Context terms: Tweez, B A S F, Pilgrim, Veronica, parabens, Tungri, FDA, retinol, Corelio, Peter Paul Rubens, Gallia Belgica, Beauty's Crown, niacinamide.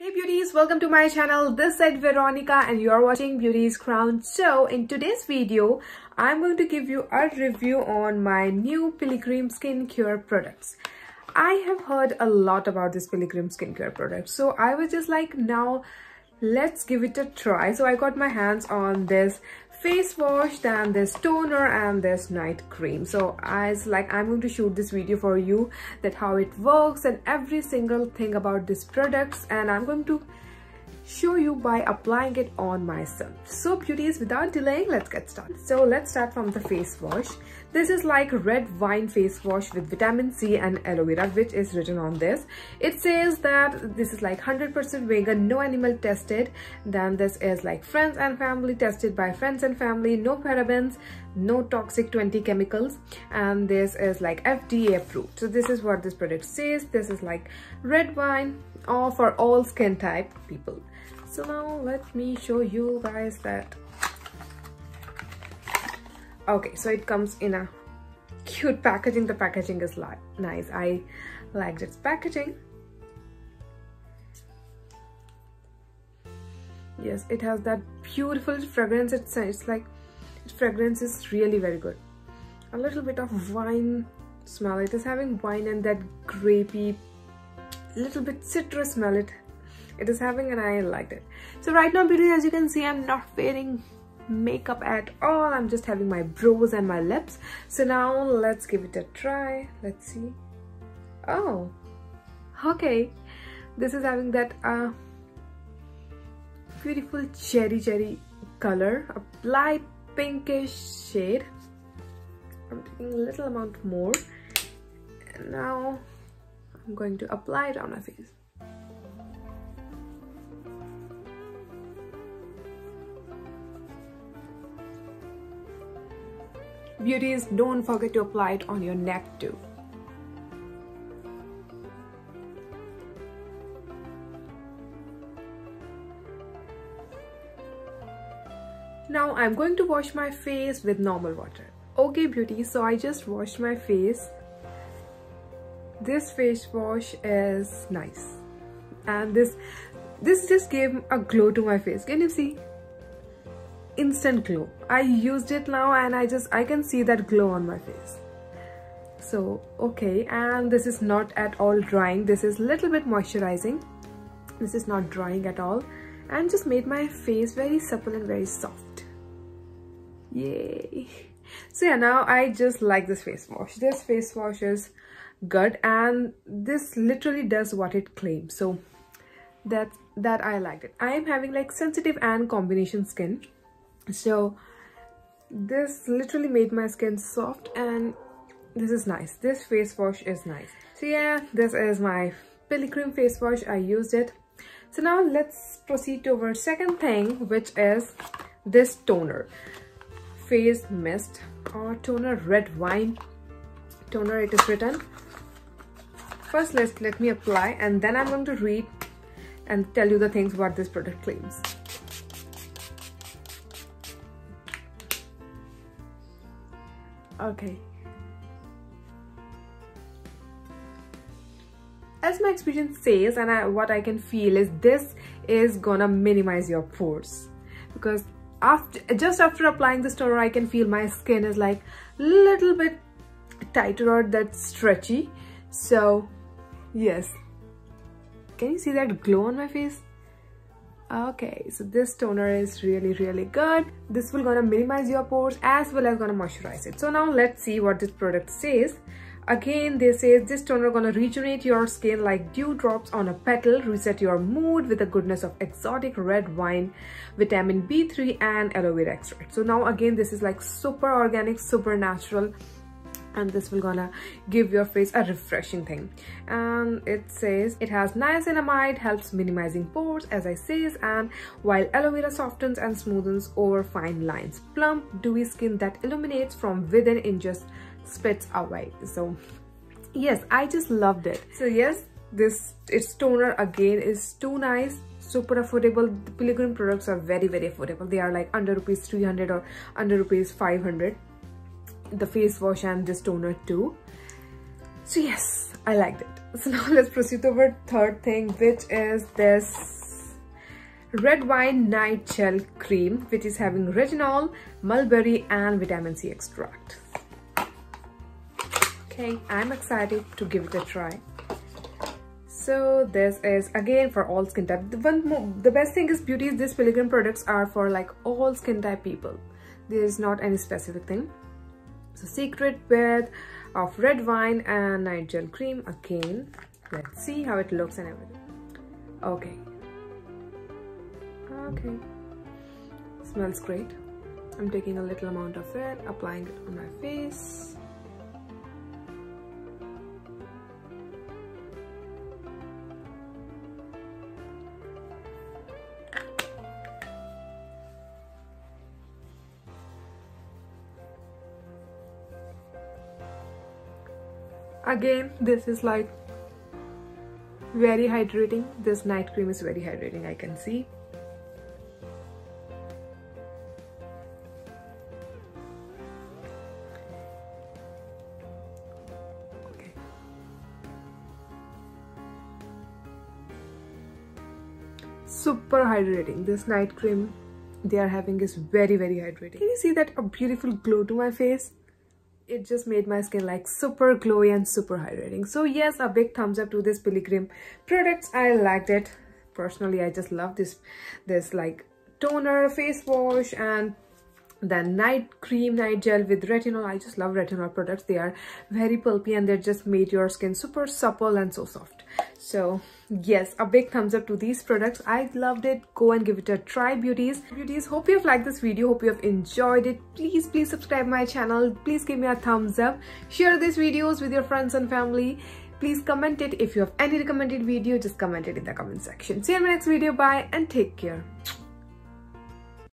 Hey beauties, welcome to my channel. This is Veronica and you're watching Beauty's Crown. So in today's video, I'm going to give you a review on my new Pilgrim skincare products. I have heard a lot about this Pilgrim skincare product. So I was just like, now let's give it a try. So I got my hands on this face wash, then this toner and this night cream. So I was like, I'm going to shoot this video for you, that how it works and every single thing about these products, and I'm going to show you by applying it on myself. So beauties, without delaying, let's get started. So let's start from the face wash. This is like red wine face wash with vitamin C and aloe vera, which is written on this. It says that this is like 100% vegan, no animal tested. Then this is like friends and family, tested by friends and family, no parabens, no toxic 20 chemicals, and this is like FDA approved. So this is what this product says. This is like red wine or for all skin type people. So now let me show you guys that. Okay, so it comes in a cute packaging. The packaging is like nice. I liked its packaging. Yes, it has that beautiful fragrance. It's like fragrance is really very good. A little bit of wine smell. It is having wine and that grapey, little bit citrus smell it is having, and I liked it. So right now beauty, as you can see, I'm not wearing makeup at all. I'm just having my brows and my lips. So now let's give it a try. Let's see. Oh, okay. This is having that beautiful cherry color, a light pinkish shade. I'm taking a little amount more, and now I'm going to apply it on my face. Beauties, don't forget to apply it on your neck too. Now I'm going to wash my face with normal water. Okay beauty, so I just washed my face. This face wash is nice, and this just gave a glow to my face. Can you see? Instant glow. I used it now and I can see that glow on my face. So okay, and this is not at all drying. This is little bit moisturizing. This is not drying at all, and just made my face very supple and very soft. Yay. So yeah, now I just like this face wash. This face wash is good, and this literally does what it claims. So that I liked it. I am having like sensitive and combination skin, so this literally made my skin soft, and this is nice. This face wash is nice. So yeah, this is my Pilgrim face wash. I used it. So now let's proceed to our second thing, which is this toner, face mist or toner, red wine toner it is written. First, let me apply, and then I'm going to read and tell you the things what this product claims. Okay. As my experience says, and what I can feel is, this is gonna minimize your pores, because just after applying this toner, I can feel my skin is like little bit tighter or that stretchy. So yes, can you see that glow on my face? Okay, so this toner is really good. This will gonna minimize your pores as well as gonna moisturize it. So now let's see what this product says. Again, they say this toner gonna rejuvenate your skin like dewdrops on a petal, reset your mood with the goodness of exotic red wine, vitamin B3 and aloe vera extract. So now again, this is like super organic, super natural, and this will gonna give your face a refreshing thing. And it says it has niacinamide, helps minimizing pores, as I says, and while aloe vera softens and smoothens over fine lines, plump dewy skin that illuminates from within and just spits away. So yes, I just loved it. So yes, its toner again is too nice, super affordable. The Pilgrim products are very affordable. They are like under rupees 300 or under rupees 500. The face wash and this toner too. So yes, I liked it. So now let's proceed to our third thing, which is this red wine night gel cream, which is having retinol, mulberry and vitamin C extract. Okay, I'm excited to give it a try. So this is again for all skin type. The best thing is Beauty, these Pilgrim products are for like all skin type people. There is not any specific thing. So secret bath of red wine and night gel cream. Again, let's see how it looks and everything. Okay. Okay. Smells great. I'm taking a little amount of it, applying it on my face. Again, this is like very hydrating. This night cream is very hydrating, I can see. Okay. Super hydrating. This night cream they are having is very, very hydrating. Can you see that a beautiful glow to my face? It just made my skin like super glowy and super hydrating. So yes, a big thumbs up to this Pilgrim products. I liked it personally. I just love this like toner, face wash, and the night cream, night gel with retinol. I just love retinol products. They are very pulpy and they just made your skin super supple and so soft. So yes, a big thumbs up to these products. I loved it. Go and give it a try, beauties. Hope you have liked this video. Hope you have enjoyed it. Please subscribe my channel. Please give me a thumbs up. Share these videos with your friends and family. Please comment it. If you have any recommended video, just comment it in the comment section. See you in my next video. Bye and take care.